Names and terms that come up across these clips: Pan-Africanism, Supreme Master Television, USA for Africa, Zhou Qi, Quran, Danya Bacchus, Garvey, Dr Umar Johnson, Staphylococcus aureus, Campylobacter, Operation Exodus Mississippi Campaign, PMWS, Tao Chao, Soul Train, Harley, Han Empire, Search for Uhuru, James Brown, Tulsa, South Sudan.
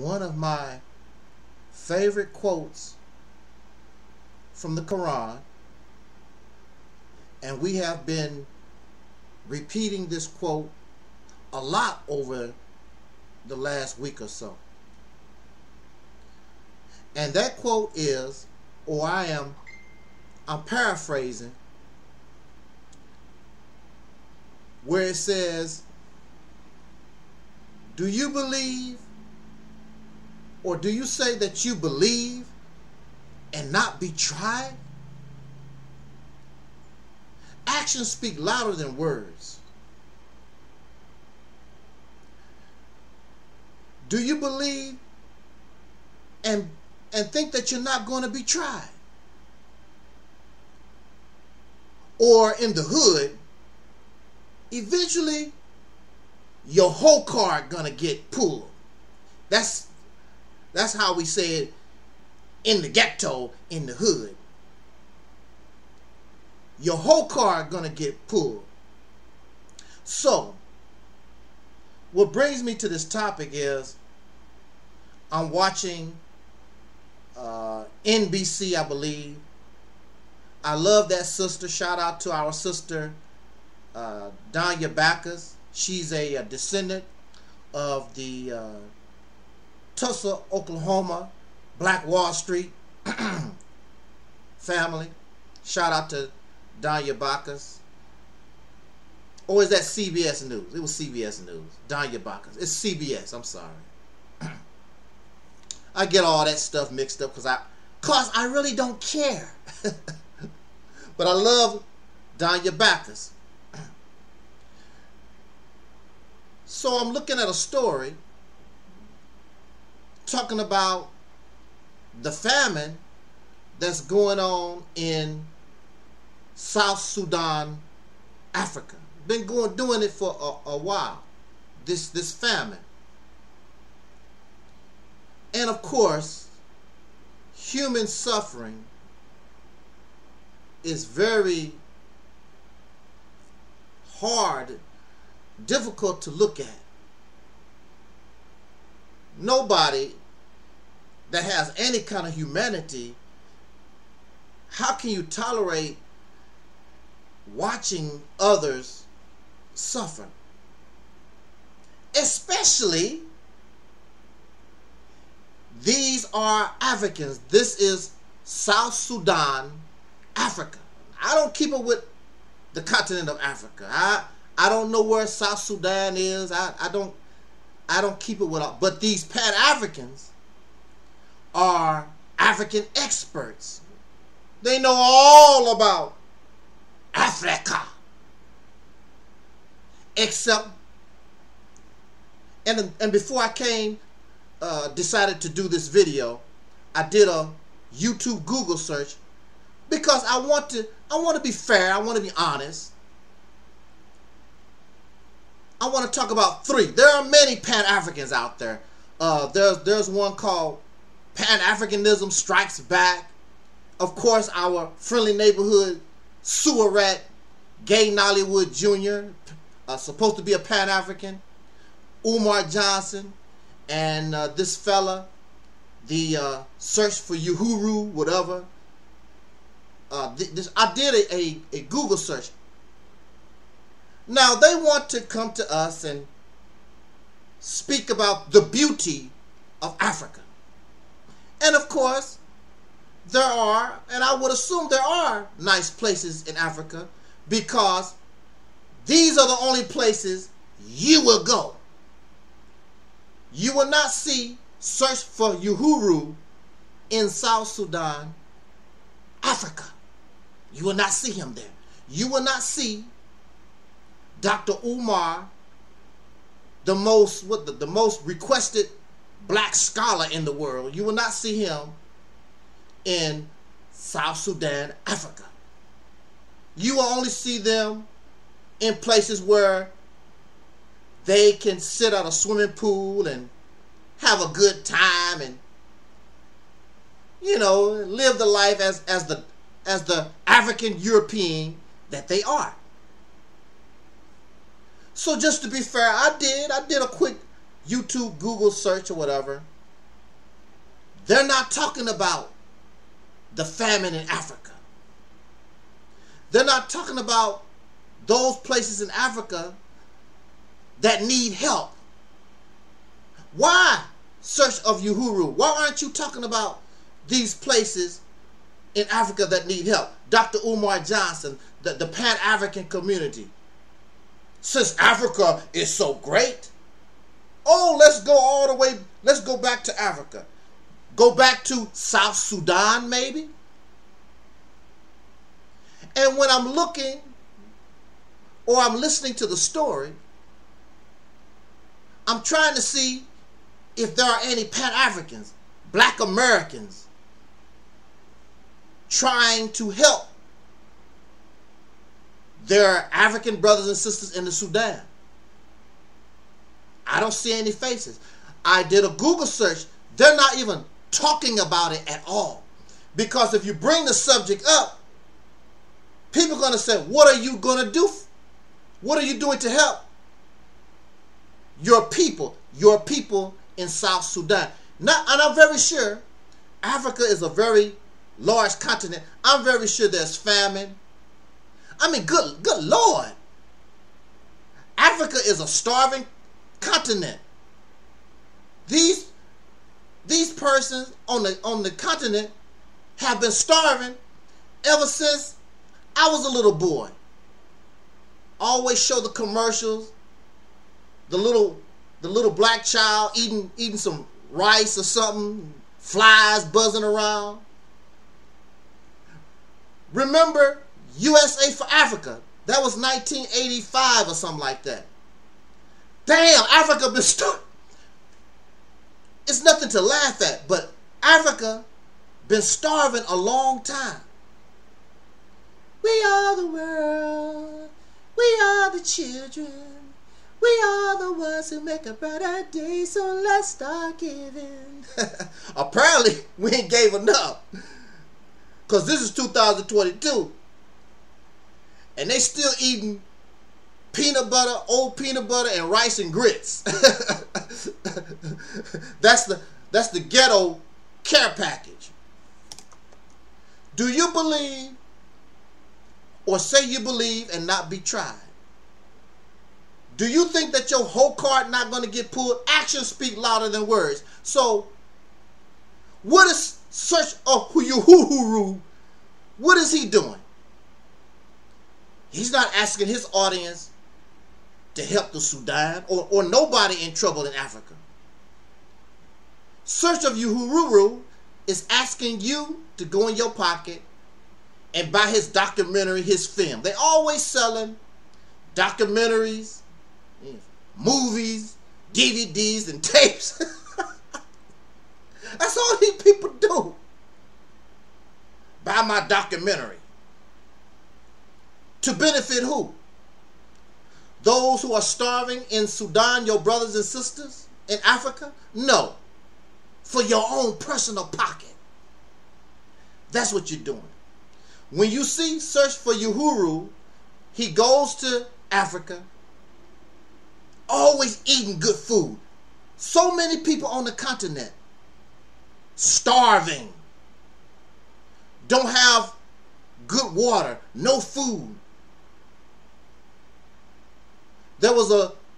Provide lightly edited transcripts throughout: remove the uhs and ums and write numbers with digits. one of my favorite quotes from the Quran, and we have been repeating this quote a lot over the last week or so. And that quote is, or I'm paraphrasing, where it says, do you believe, or do you say that you believe and not be tried? Actions speak louder than words. Do you believe and think that you're not going to be tried? Or in the hood, eventually your whole card gonna get pulled. That's how we say it in the ghetto, in the hood. Your whole card gonna get pulled. So what brings me to this topic is I'm watching NBC, I believe. I love that sister. Shout out to our sister Danya Bacchus. She's a descendant of the Tulsa, Oklahoma, Black Wall Street family. Shout out to Danya Bacchus. Or is that CBS News? It was CBS News. Danya Bacchus. It's CBS. I'm sorry. I get all that stuff mixed up because I really don't care. But I love Danya Bacchus. So I'm looking at a story talking about the famine that's going on in South Sudan, Africa. Been doing it for a while, this famine. And of course, human suffering is very hard, difficult to look at. Nobody that has any kind of humanity, how can you tolerate watching others suffer? Especially these are Africans. This is South Sudan, Africa. I don't keep up with the continent of Africa. I don't know where South Sudan is. I don't keep it with all, but these Pan-Africans are African experts. They know all about Africa. Except, and before I came, decided to do this video, I did a YouTube Google search because I want to be fair. I want to be honest. I want to talk about three. There are many Pan-Africans out there. There's one called Pan-Africanism Strikes Back. Of course, our friendly neighborhood Surat Gay Nollywood Jr., supposed to be a Pan-African, Umar Johnson, and this fella, the Search for Uhuru, whatever. I did a Google search. Now, they want to come to us and speak about the beauty of Africa. And of course, there are, and I would assume there are, nice places in Africa, because these are the only places you will go. You will not see Search for Uhuru in South Sudan, Africa. You will not see him there. You will not see Dr. Umar, the most requested black scholar in the world. You will not see him in South Sudan, Africa. You will only see them in places where they can sit at a swimming pool and have a good time and, you know, live the life as the African European that they are. So just to be fair, I did a quick YouTube Google search or whatever, They're not talking about the famine in Africa. They're not talking about those places in Africa that need help. Why, Search of Uhuru? Why aren't you talking about these places in Africa that need help? Dr. Umar Johnson, the Pan-African community. Since Africa is so great, oh, let's go all the way, let's go back to Africa. Go back to South Sudan, maybe? And when I'm looking or I'm listening to the story, I'm trying to see if there are any Pan-Africans, Black Americans, trying to help their African brothers and sisters in the Sudan. I don't see any faces. I did a Google search. They're not even talking about it at all. Because if you bring the subject up, people are going to say, what are you going to do? What are you doing to help your people in South Sudan? Now, and I'm very sure Africa is a very large continent. I'm very sure there's famine. I mean, good Lord. Africa is a starving continent. These persons on the continent have been starving ever since I was a little boy. Always show the commercials, the little black child eating some rice or something, flies buzzing around. Remember USA for Africa? That was 1985 or something like that. Damn, Africa been starving. It's nothing to laugh at, but Africa been starving a long time. We are the world. We are the children. We are the ones who make a brighter day, so let's start giving. Apparently, we ain't gave enough. Because this is 2022. And they still eating peanut butter, old peanut butter, and rice and grits. That's the ghetto care package. Do you believe or say you believe and not be tried? Do you think that your whole card not going to get pulled? Actions speak louder than words. So what is Search of Uhuru? What is he doing? He's not asking his audience to help the Sudan or nobody in trouble in Africa. Search of Uhuru is asking you to go in your pocket and buy his documentary, his film. They always selling documentaries, movies, DVDs, and tapes. That's all these people do. Buy my documentary. To benefit who? Those who are starving in Sudan, your brothers and sisters in Africa? No. For your own personal pocket. That's what you're doing. When you see Search for Uhuru, he goes to Africa, always eating good food. So many people on the continent starving, don't have good water, no food. There was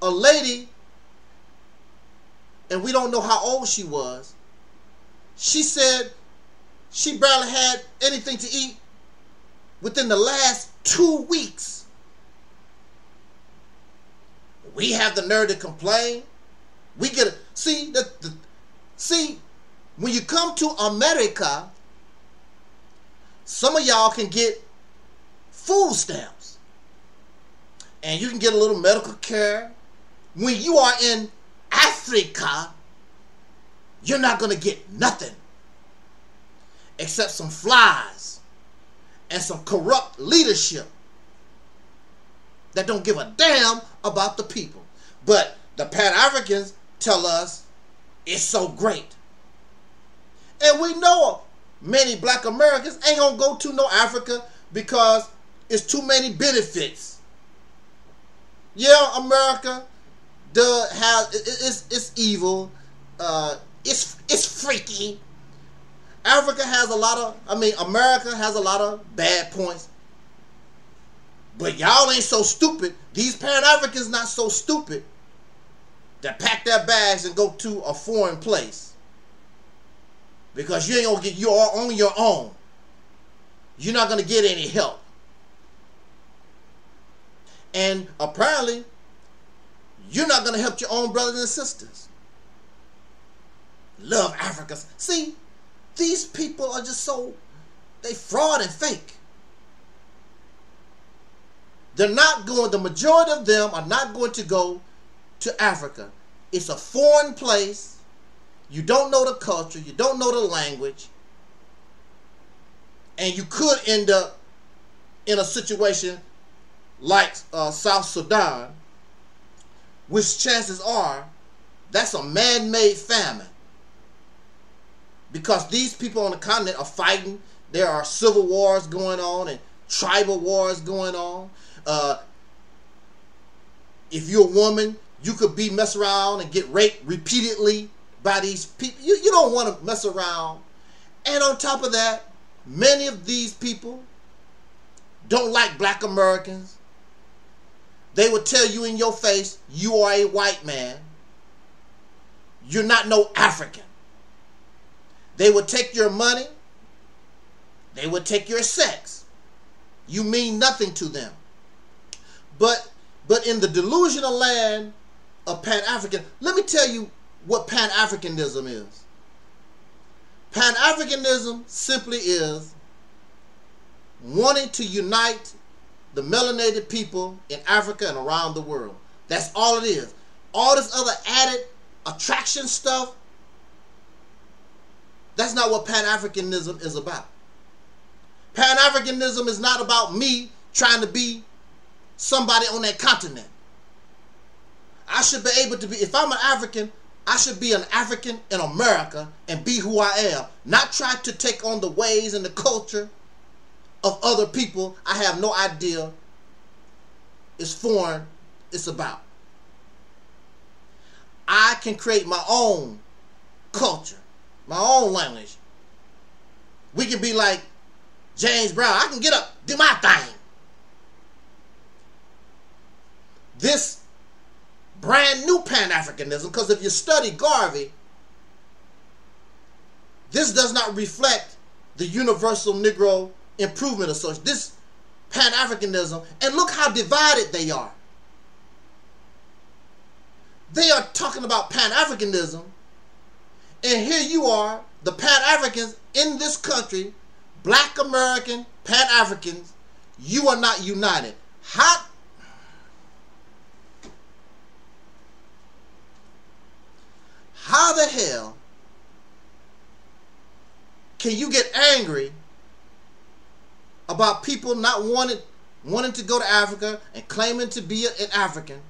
a lady, and we don't know how old she was. She said she barely had anything to eat within the last 2 weeks. We have the nerve to complain. We get a, see when you come to America, some of y'all can get food stamps. And you can get a little medical care. When you are in Africa, you're not going to get nothing except some flies and some corrupt leadership that don't give a damn about the people. But the Pan-Africans tell us it's so great. And we know many Black Americans ain't gonna go to no Africa because it's too many benefits. Yeah, America it's evil, it's freaky, Africa has a lot of, America has a lot of bad points. But y'all ain't so stupid. These Pan-Africans not so stupid that pack their bags and go to a foreign place. Because you ain't gonna get, you are on your own. You're not gonna get any help. And apparently, you're not gonna help your own brothers and sisters. Love Africa. See, these people are just so, they fraud and fake. They're not going, the majority of them are not going to go to Africa. It's a foreign place. You don't know the culture. You don't know the language. And you could end up in a situation like South Sudan, which chances are that's a man-made famine. Because these people on the continent are fighting. There are civil wars going on and tribal wars going on. If you're a woman, you could be messed around and get raped repeatedly by these people. You don't want to mess around. And on top of that, many of these people don't like black Americans. They will tell you in your face, you are a white man. You're not no African. They will take your money. They will take your sex. You mean nothing to them. But in the delusional land of Pan-African, let me tell you what Pan-Africanism is. Pan-Africanism simply is wanting to unite the melanated people in Africa and around the world. That's all it is. All this other added attraction stuff, that's not what Pan-Africanism is about. Pan-Africanism is not about me trying to be somebody on that continent. I should be able to be, if I'm an African, I should be an African in America and be who I am. Not try to take on the ways and the culture of other people I have no idea is foreign, it's about. I can create my own culture, my own language. We can be like James Brown. I can get up, do my thing. This brand new Pan-Africanism, because if you study Garvey, this does not reflect the Universal Negro Improvement Association. This Pan-Africanism, and look how divided they are. They are talking about Pan-Africanism, and here you are, the Pan-Africans in this country, black American Pan-Africans, you are not united. How? How the hell can you get angry about people not wanting to go to Africa and claiming to be an African?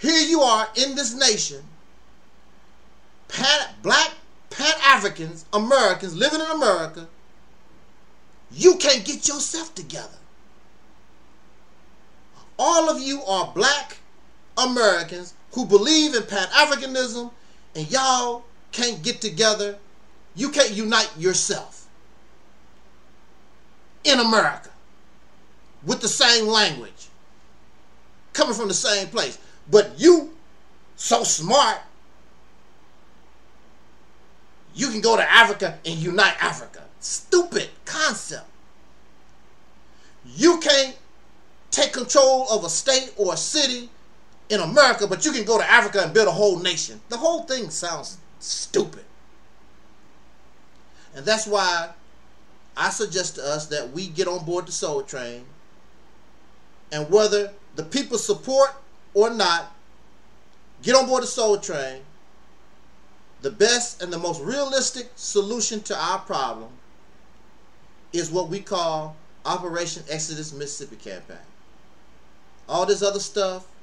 Here you are in this nation, black Pan-Africans, Americans living in America. You can't get yourself together. All of you are black Americans who believe in Pan-Africanism, and y'all can't get together. You can't unite yourself in America with the same language, coming from the same place. But you, so smart, you can go to Africa and unite Africa. Stupid concept. You can't take control of a state or a city in America, but you can go to Africa and build a whole nation. The whole thing sounds stupid. And that's why I suggest to us that we get on board the Soul Train, and whether the people support or not, get on board the Soul Train. The best and the most realistic solution to our problem is what we call Operation Exodus Mississippi Campaign. All this other stuff,